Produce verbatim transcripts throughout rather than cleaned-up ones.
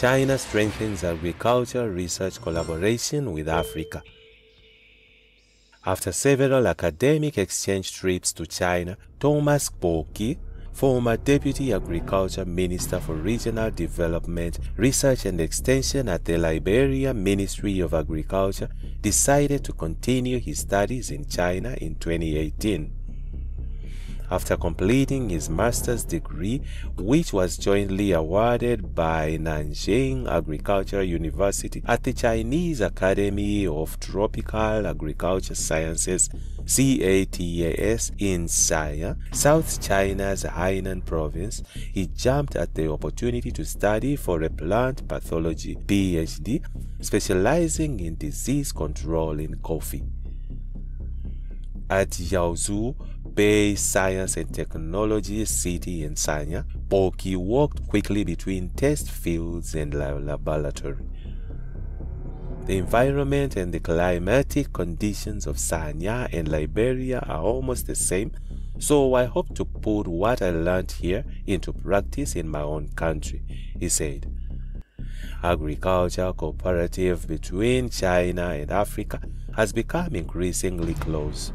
China strengthens agricultural research collaboration with Africa. After several academic exchange trips to China, Thomas Gbokie, former Deputy Agriculture Minister for Regional Development, Research and Extension at the Liberia Ministry of Agriculture, decided to continue his studies in China in twenty eighteen. After completing his master's degree, which was jointly awarded by Nanjing Agricultural University at the Chinese Academy of Tropical Agricultural Sciences (C A T A S) in Sanya, South China's Hainan Province, he jumped at the opportunity to study for a plant pathology P H D, specializing in disease control in coffee. At Yazhou Bay Science and Technology City in Sanya, Gbokie walked quickly between test fields and laboratory. The environment and the climatic conditions of Sanya and Liberia are almost the same, so I hope to put what I learned here into practice in my own country, he said. Agriculture cooperative between China and Africa has become increasingly close.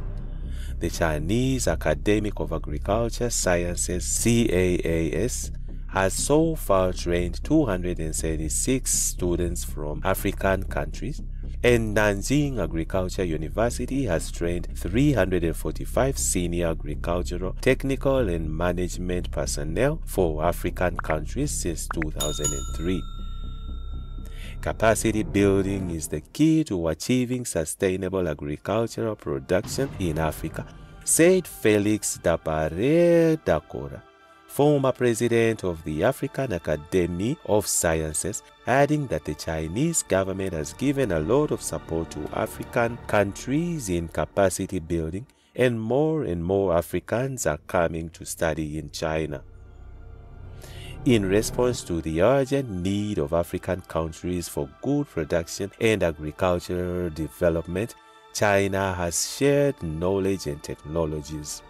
The Chinese Academy of Agricultural Sciences (C A A S) has so far trained two hundred thirty-six students from African countries, and Nanjing Agricultural University has trained three hundred forty-five senior agricultural, technical, and management personnel for African countries since two thousand three. Capacity building is the key to achieving sustainable agricultural production in Africa, said Felix Dapare Dakora, former president of the African Academy of Sciences, adding that the Chinese government has given a lot of support to African countries in capacity building, and more and more Africans are coming to study in China. In response to the urgent need of African countries for good production and agricultural development, China has shared knowledge and technologies.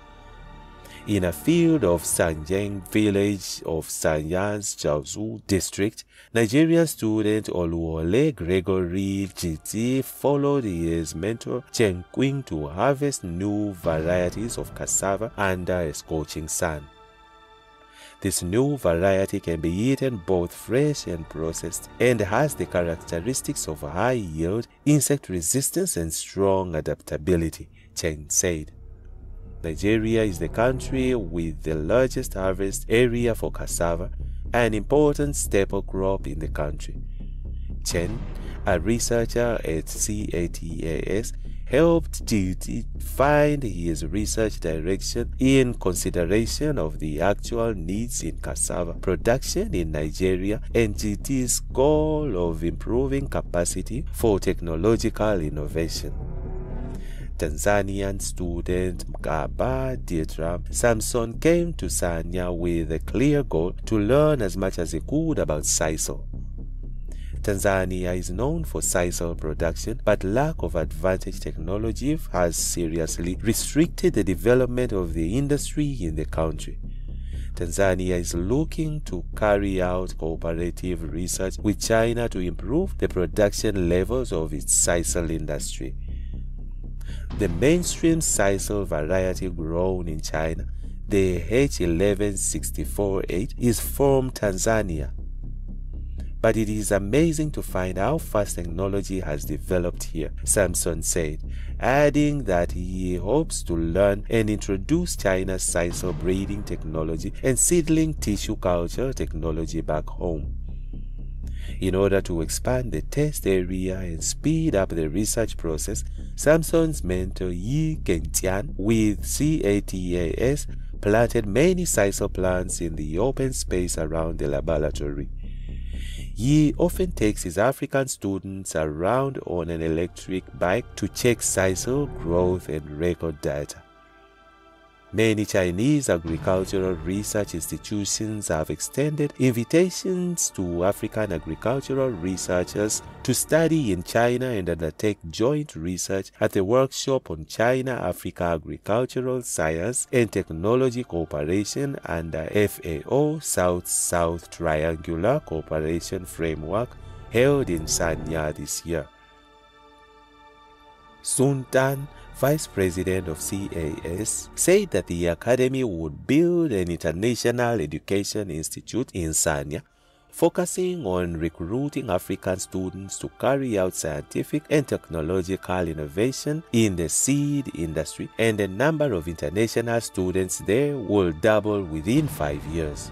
In a field of Sanjeng village of Sanya's Yazhou District, Nigerian student Oluwole Gregory Ijiti followed his mentor Chen Qing to harvest new varieties of cassava under a scorching sun. This new variety can be eaten both fresh and processed, and has the characteristics of high yield, insect resistance, and strong adaptability, Chen said. Nigeria is the country with the largest harvest area for cassava, an important staple crop in the country. Chen, a researcher at C A T A S, helped Ijiti find his research direction in consideration of the actual needs in cassava production in Nigeria and Ijiti's goal of improving capacity for technological innovation. Tanzanian student Mkaba Dietram Samson came to Sanya with a clear goal to learn as much as he could about sisal. Tanzania is known for sisal production, but lack of advantage technology has seriously restricted the development of the industry in the country. Tanzania is looking to carry out cooperative research with China to improve the production levels of its sisal industry. The mainstream sisal variety grown in China, the H eleven sixty-four eight, is from Tanzania. But it is amazing to find how fast technology has developed here, Samson said, adding that he hopes to learn and introduce China's sisal breeding technology and seedling tissue culture technology back home. In order to expand the test area and speed up the research process, Samson's mentor Yi Kentian with C A T A S planted many sisal plants in the open space around the laboratory. He often takes his African students around on an electric bike to check sisal growth and record data. Many Chinese agricultural research institutions have extended invitations to African agricultural researchers to study in China and undertake joint research at the workshop on China-Africa Agricultural Science and Technology Cooperation under F A O South-South Triangular Cooperation Framework held in Sanya this year. Sun Tan, Vice President of C A A S, said that the Academy would build an international education institute in Sanya, focusing on recruiting African students to carry out scientific and technological innovation in the seed industry, and the number of international students there will double within five years.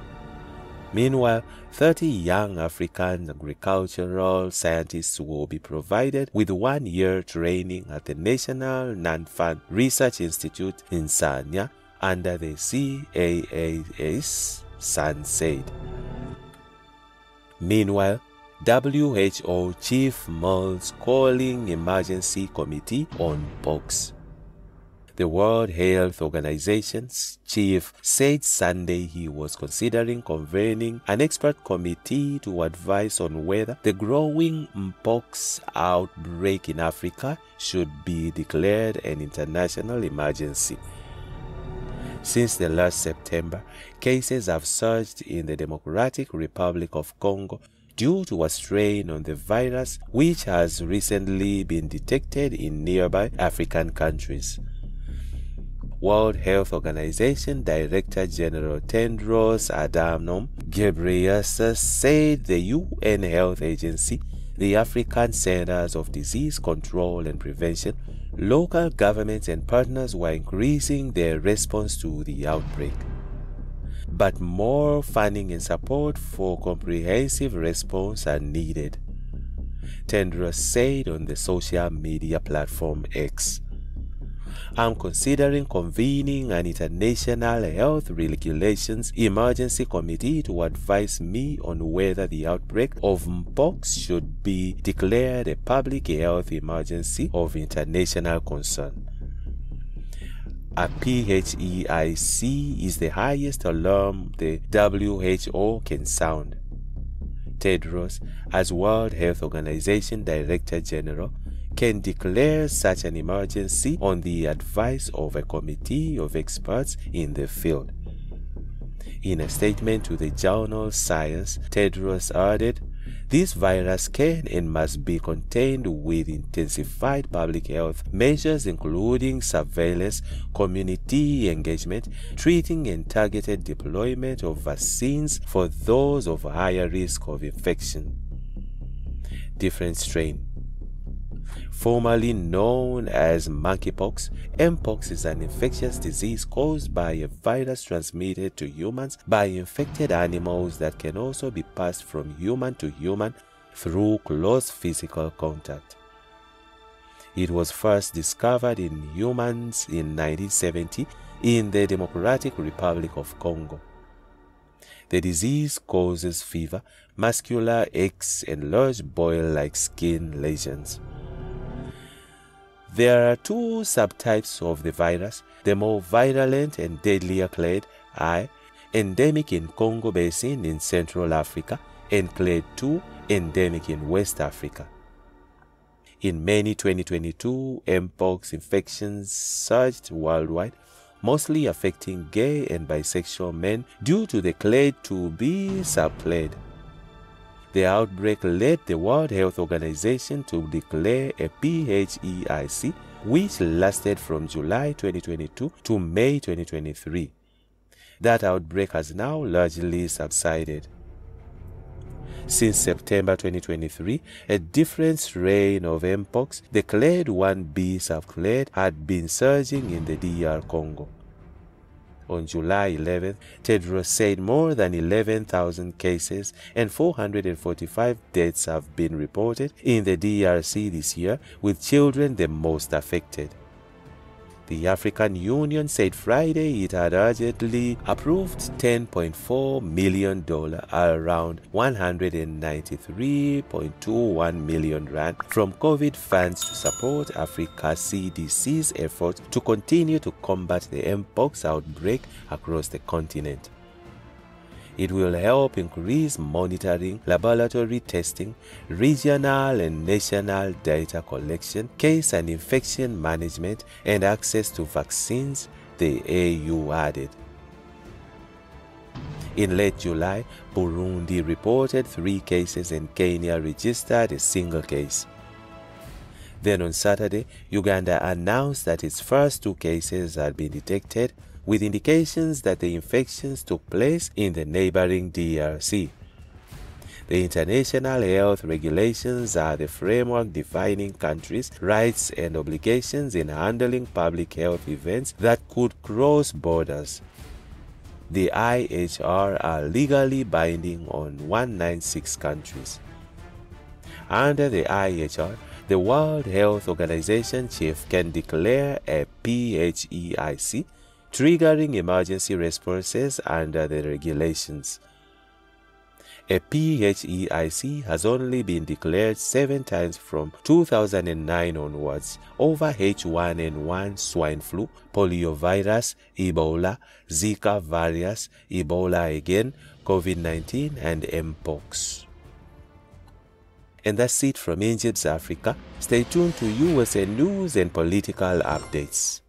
Meanwhile, thirty young African agricultural scientists will be provided with one-year training at the National Nanfan Research Institute in Sanya under the C A A S, Sun said. Meanwhile, W H O Chief Malls calling Emergency Committee on Mpox. The World Health Organization's chief said Sunday he was considering convening an expert committee to advise on whether the growing Mpox outbreak in Africa should be declared an international emergency. Since the last September, cases have surged in the Democratic Republic of Congo due to a strain on the virus which has recently been detected in nearby African countries. World Health Organization Director General Tedros Adhanom Ghebreyesus said the U N Health Agency, the African Centers of Disease Control and Prevention, local governments and partners were increasing their response to the outbreak. But more funding and support for comprehensive response are needed, Tedros said on the social media platform X. I'm considering convening an international health regulations emergency committee to advise me on whether the outbreak of Mpox should be declared a public health emergency of international concern. A P H E I C is the highest alarm the W H O can sound, Tedros, as World Health Organization Director General, can declare such an emergency on the advice of a committee of experts in the field. In a statement to the journal Science, Tedros added, "This virus can and must be contained with intensified public health measures including surveillance, community engagement, treating and targeted deployment of vaccines for those of higher risk of infection." Different strain. Formerly known as monkeypox, Mpox is an infectious disease caused by a virus transmitted to humans by infected animals that can also be passed from human to human through close physical contact. It was first discovered in humans in nineteen seventy in the Democratic Republic of Congo. The disease causes fever, muscular aches, and large boil-like skin lesions. There are two subtypes of the virus, the more virulent and deadlier clade one, endemic in Congo Basin in Central Africa, and clade two, endemic in West Africa. In May twenty twenty-two, Mpox infections surged worldwide, mostly affecting gay and bisexual men due to the clade two B subclade. The outbreak led the World Health Organization to declare a P H E I C, which lasted from July twenty twenty-two to May twenty twenty-three. That outbreak has now largely subsided. Since September twenty twenty-three, a different strain of Mpox, the clade one B subclade, had been surging in the D R Congo. On July eleventh, Tedros said more than eleven thousand cases and four hundred forty-five deaths have been reported in the D R C this year, with children the most affected. The African Union said Friday it had urgently approved ten point four million dollars, around one hundred ninety-three point two one million rand, from COVID funds to support Africa's C D C's efforts to continue to combat the Mpox outbreak across the continent. It will help increase monitoring, laboratory testing, regional and national data collection, case and infection management, and access to vaccines, the A U added. In late July, Burundi reported three cases and Kenya registered a single case. Then on Saturday, Uganda announced that its first two cases had been detected, with indications that the infections took place in the neighboring D R C. The international health regulations are the framework defining countries' rights and obligations in handling public health events that could cross borders. The I H R are legally binding on one hundred ninety-six countries. Under the I H R, the World Health Organization chief can declare a PHEIC, triggering emergency responses under the regulations. A PHEIC has only been declared seven times from two thousand nine onwards over H one N one swine flu, poliovirus, Ebola, Zika virus, Ebola again, COVID nineteen, and Mpox. And that's it from Egypt's Africa. Stay tuned to U S A news and political updates.